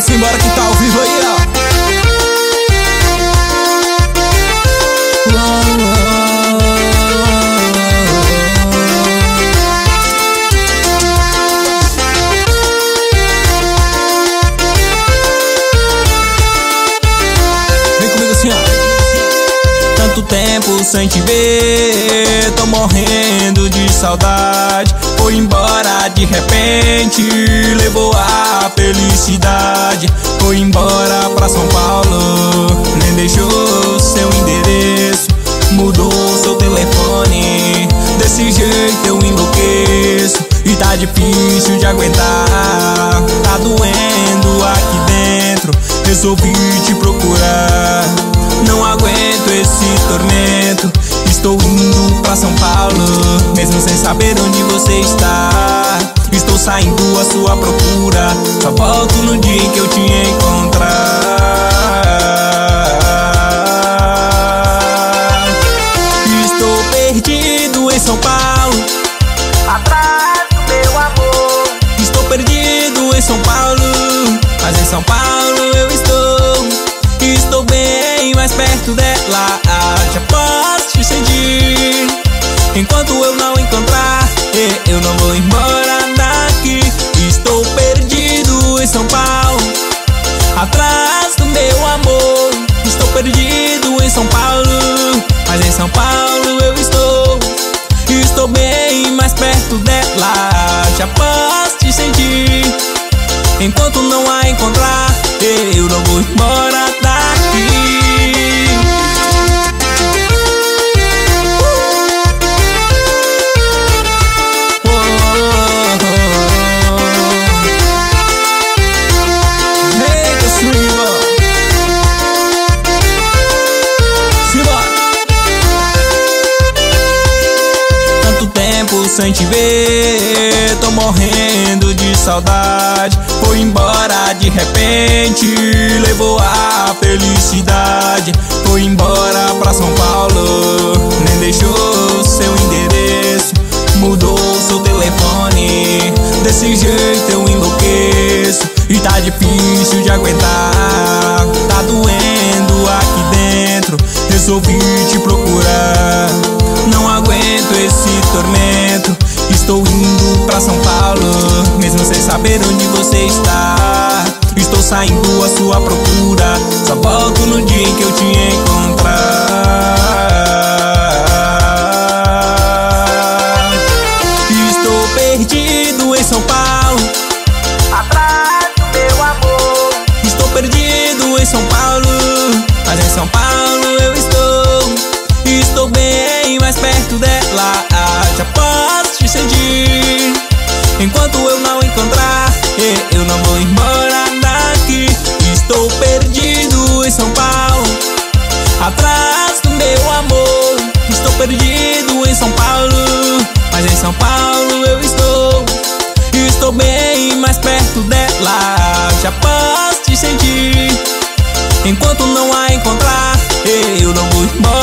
Vamos embora que tá ao vivo aí, ó. Vem comigo assim, ó. Tanto tempo sem te ver, tô morrendo de saudade. Foi embora de repente, levou a felicidade. Foi embora pra São Paulo, nem deixou seu endereço. Mudou seu telefone, desse jeito eu enlouqueço. E tá difícil de aguentar, tá doendo aqui dentro. Resolvi te procurar, não aguento esse tormento. Estou indo pra São Paulo, mesmo sem saber onde você está. Estou saindo à sua procura, só volto no dia em que eu te encontrar. Estou perdido em São Paulo, atrás do meu amor. Estou perdido em São Paulo, mas em São Paulo eu estou. Estou bem mais perto dela, já posso te sentir. Enquanto eu não encontrar, eu não vou embora daqui. Estou perdido em São Paulo, atrás do meu amor. Estou perdido em São Paulo, mas em São Paulo eu estou. Estou bem mais perto dela, já posso te sentir. Enquanto não a encontrar, eu não vou embora daqui. Sem te ver, tô morrendo de saudade. Foi embora de repente, levou a felicidade. Foi embora pra São Paulo, nem deixou seu endereço. Mudou seu telefone, desse jeito eu enlouqueço. E tá difícil de aguentar, tá doendo aqui dentro. Resolvi te procurar, não aguento esse tormento. Estou indo pra São Paulo, mesmo sem saber onde você está. Estou saindo à sua procura, só volto no dia em que eu te encontrar. Estou perdido em São Paulo, atrás do meu amor. Estou perdido em São Paulo, mas em São Paulo eu estou. Estou bem mais perto dela, já posso te sentir. Enquanto eu não encontrar, eu não vou embora daqui. Estou perdido em São Paulo, atrás do meu amor. Estou perdido em São Paulo, mas em São Paulo eu estou. Estou bem mais perto dela, já posso te sentir. Enquanto não a encontrar, eu não vou embora.